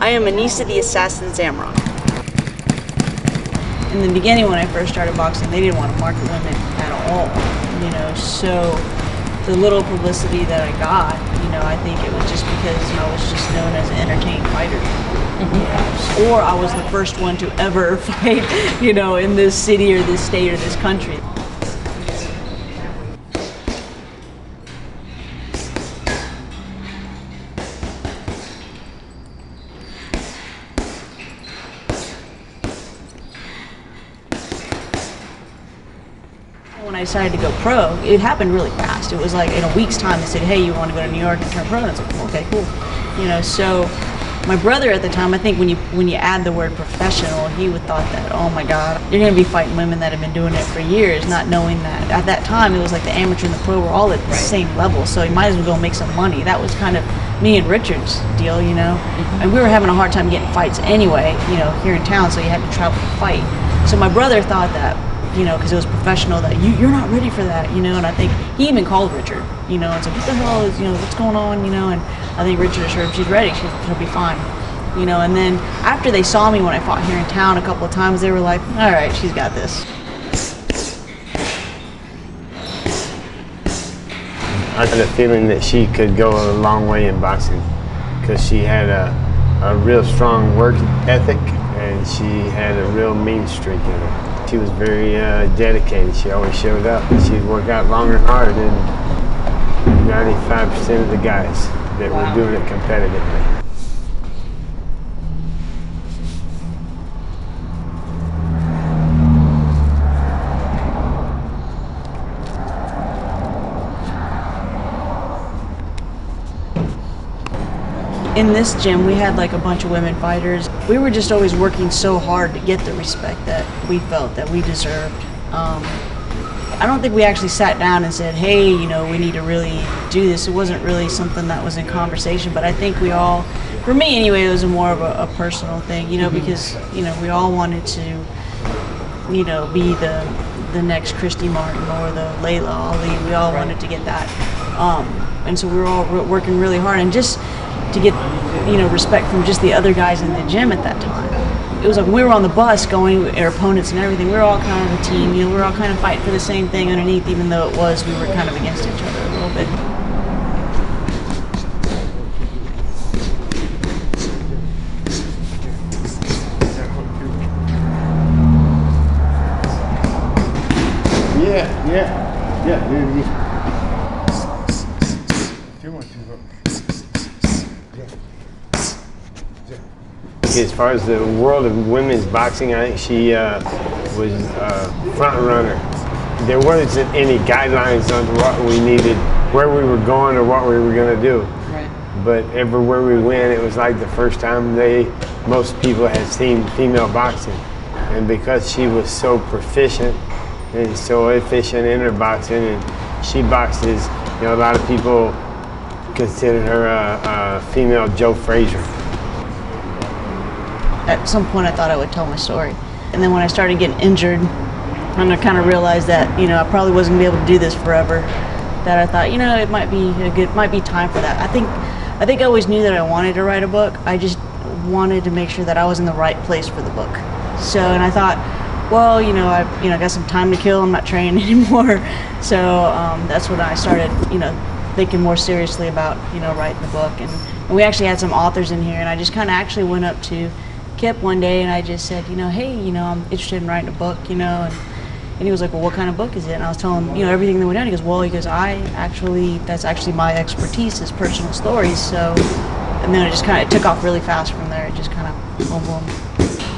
I am Anissa the Assassin Zamarron. In the beginning when I first started boxing, they didn't want to market women at all, you know, so the little publicity that I got, you know, I think it was just because I was just known as an entertaining fighter. Mm-hmm. Or I was the first one to ever fight, you know, in this city or this state or this country. When I decided to go pro, it happened really fast. It was like in a week's time they said, hey, you want to go to New York and turn pro? And I was like, okay, cool. You know, so my brother at the time, I think when you add the word professional, he would thought that, oh my God, you're going to be fighting women that have been doing it for years, not knowing that at that time it was like the amateur and the pro were all at the same level, so you might as well go make some money. That was kind of me and Richard's deal, you know. Mm-hmm. And we were having a hard time getting fights anyway, you know, here in town, so you had to travel to fight. So my brother thought that, you know, because it was professional, that you're not ready for that, you know, and I think he even called Richard, you know, and said, what the hell is, you know, what's going on, you know, and I think Richard assured him, she's ready, she'll be fine, you know, and then after they saw me when I fought here in town a couple of times, they were like, all right, she's got this. I had a feeling that she could go a long way in boxing because she had a real strong work ethic and she had a real mean streak in her. She was very dedicated. She always showed up. She'd work out long and hard than 95% of the guys that wow. were doing it competitively. In this gym, we had like a bunch of women fighters. We were just always working so hard to get the respect that we felt that we deserved. I don't think we actually sat down and said, hey, you know, we need to really do this. It wasn't really something that was in conversation, but I think we all, for me anyway, it was more of a personal thing, you know, because, you know, we all wanted to, you know, be the next Christy Martin or the Layla Ali. We all wanted to get that. And so we were all working really hard and just, to get, you know, respect from just the other guys in the gym at that time. It was like we were on the bus going, our opponents and everything, we were all kind of a team, you know, we were all kind of fighting for the same thing underneath, even though it was, we were kind of against each other a little bit. Yeah. As far as the world of women's boxing, I think she was a front runner. There wasn't any guidelines on what we needed, where we were going or what we were going to do. Right. But everywhere we went, it was like the first time most people had seen female boxing. And because she was so proficient and so efficient in her boxing, and she boxes, you know, a lot of people considered her a female Joe Frazier. At some point I thought I would tell my story. And then when I started getting injured, and I kind of realized that, you know, I probably wasn't gonna be able to do this forever, that I thought, you know, it might be a good, might be time for that. I think I always knew that I wanted to write a book. I just wanted to make sure that I was in the right place for the book. So, and I thought, well, you know, I've, you know, got some time to kill, I'm not training anymore. So that's when I started, you know, thinking more seriously about, you know, writing the book. And we actually had some authors in here, and I just kind of actually went up to Kip one day and I just said, you know, hey, you know, I'm interested in writing a book, you know, and he was like, well, what kind of book is it? And I was telling him, you know, everything that went down. He goes, well, he goes, that's actually my expertise is personal stories. So, and then it just kind of took off really fast from there. It just kind of, boom, boom.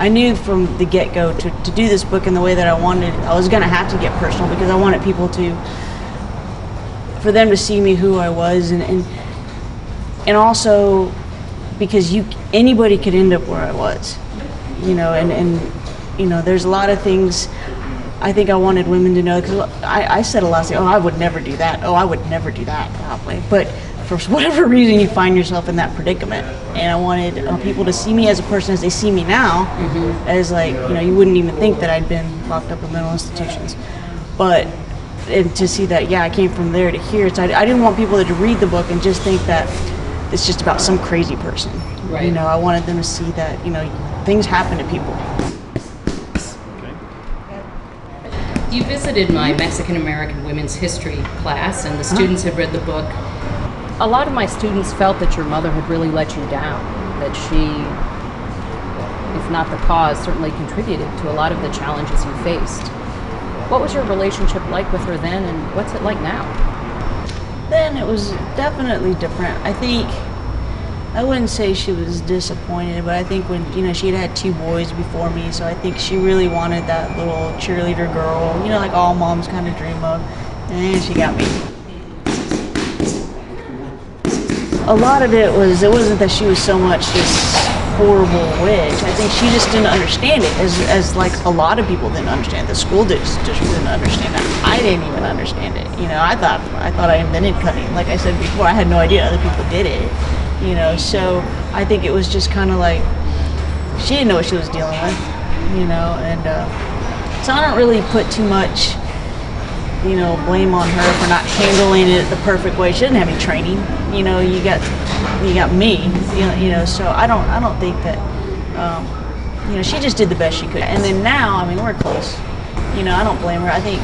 I knew from the get-go to do this book in the way that I wanted, I was going to have to get personal because I wanted people to, for them to see me who I was and also, because anybody could end up where I was, you know, and you know, there's a lot of things I think I wanted women to know, because I said a lot of things, oh, I would never do that, oh, I would never do that, probably, but for whatever reason you find yourself in that predicament, and I wanted people to see me as a person as they see me now, mm-hmm. as like, you know, you wouldn't even think that I'd been locked up in mental institutions, but and to see that, yeah, I came from there to here, so I didn't want people to read the book and just think that it's just about some crazy person, Right. You know, I wanted them to see that, you know, things happen to people. Okay. You visited my Mexican American women's history class, and the students had read the book. A lot of my students felt that your mother had really let you down, that she, if not the cause, certainly contributed to a lot of the challenges you faced. What was your relationship like with her then, and what's it like now? Then it was definitely different. I think, I wouldn't say she was disappointed, but I think when, you know, she had had two boys before me, so I think she really wanted that little cheerleader girl, you know, like all moms kind of dream of, and she got me. A lot of it was, it wasn't that she was so much just horrible witch. I think she just didn't understand it, as like a lot of people didn't understand. The school district didn't understand it. I didn't even understand it. You know, I thought I invented cutting. Like I said before, I had no idea other people did it. You know, so I think it was just kind of like she didn't know what she was dealing with. You know, and so I don't really put too much, you know, blame on her for not handling it the perfect way. She didn't have any training. You know, you got me, you know, so I don't think that, you know, she just did the best she could. And then now, I mean, we're close. You know, I don't blame her. I think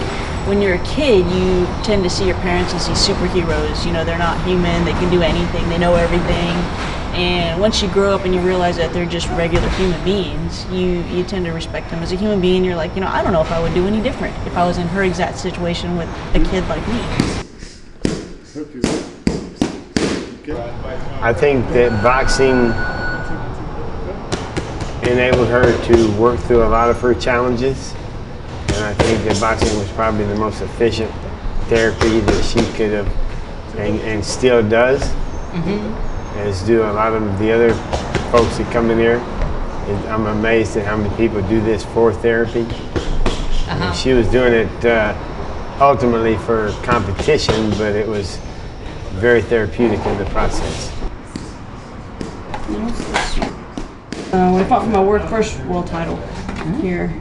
when you're a kid, you tend to see your parents as these superheroes. You know, they're not human. They can do anything. They know everything. And once you grow up and you realize that they're just regular human beings, you tend to respect them as a human being. You're like, you know, I don't know if I would do any different if I was in her exact situation with a kid like me. I think that boxing enabled her to work through a lot of her challenges, and I think that boxing was probably the most efficient therapy that she could have, and still does, as do a lot of the other folks that come in here. And I'm amazed at how many people do this for therapy. And she was doing it ultimately for competition, but it was very therapeutic in the process. I fought for my first world title here.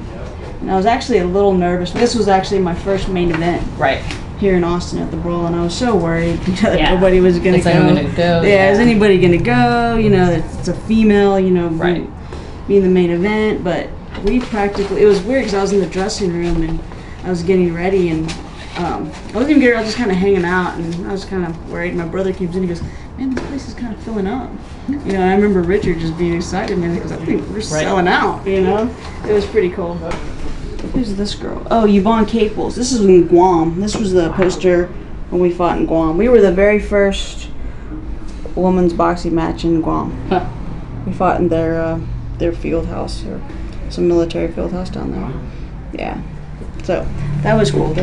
And I was actually a little nervous. This was actually my first main event here in Austin at the Brawl, and I was so worried that nobody was going to go. Is anybody going to go? You know, it's a female, you know, being the main event. But we practically, it was weird because I was in the dressing room and I was getting ready, and I wasn't even getting ready, I was just kind of hanging out, and I was kind of worried. My brother comes in and goes, man, this place is kind of filling up. You know, and I remember Richard just being excited, man, because I think we're selling out, you know? It was pretty cool. Who's this girl? Oh, Yvonne Caples. This is in Guam. This was the poster when we fought in Guam. We were the very first women's boxing match in Guam. We fought in their field house, or some military field house down there. Yeah. So that was cool.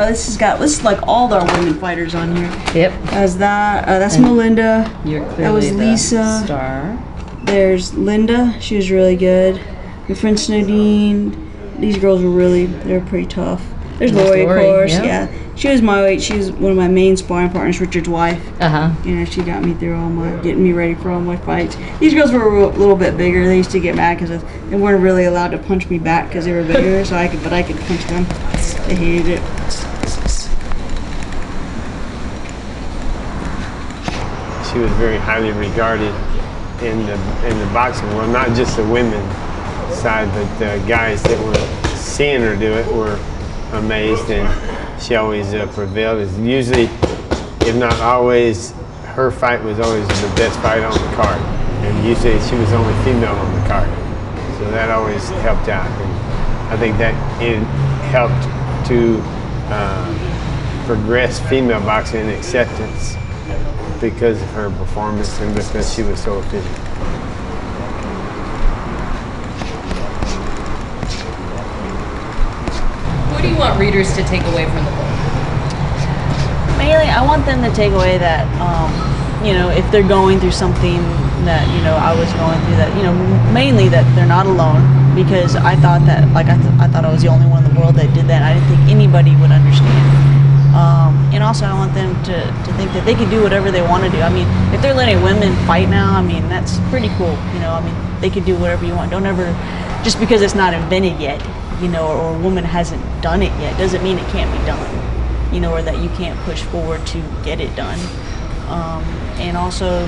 Oh, this has got, this is like all our women fighters on here. Yep. That's and Melinda. You're clearly that was Lisa Star. There's Linda. She was really good. Your friend Snowdeen. These girls were really, they were pretty tough. There's Lori, of course. Yep. Yeah. She was my weight. She was one of my main sparring partners, Richard's wife. You know, she got me through all my, getting me ready for all my fights. These girls were a little bit bigger. They used to get mad because they weren't really allowed to punch me back because they were bigger, so I could punch them. They hated it. She was very highly regarded in the boxing world, not just the women side, but the guys that were seeing her do it were amazed, and she always prevailed. It's usually, if not always, her fight was always the best fight on the card, and usually she was the only female on the card, so that always helped out. And I think that it helped to progress female boxing and acceptance because of her performance and because she was so efficient. What do you want readers to take away from the book? Mainly, I want them to take away that, you know, if they're going through something that, you know, I was going through, that, you know, mainly that they're not alone, because I thought that, like, I thought I was the only one in the world that did that. I didn't think anybody would understand. And also I want them to think that they can do whatever they want to do. I mean, if they're letting women fight now, I mean, that's pretty cool. You know, I mean, they can do whatever you want. Don't ever, just because it's not invented yet, you know, or a woman hasn't done it yet, doesn't mean it can't be done, you know, or that you can't push forward to get it done. And also,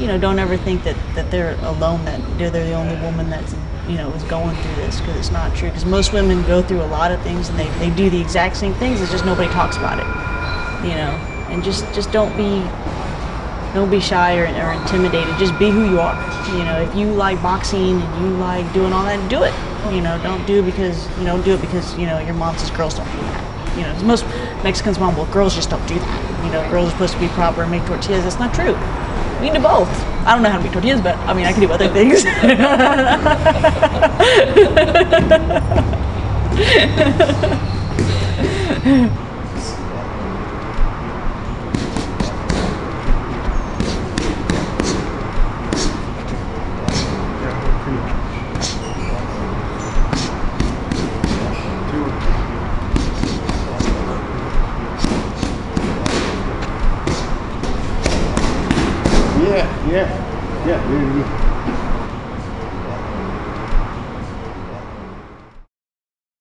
you know, don't ever think that they're alone, that they're the only woman that's, you know, is going through this, because it's not true. Because most women go through a lot of things and they do the exact same things, it's just nobody talks about it, you know. And just don't be shy or intimidated. Just be who you are. You know, if you like boxing and you like doing all that, do it. You know, don't do it because you know your mom says girls don't do that. You know, 'cause most Mexicans' mom, well, girls just don't do that. You know, girls are supposed to be proper and make tortillas. That's not true. We do both. I don't know how to make tortillas, but I mean, I can do other things.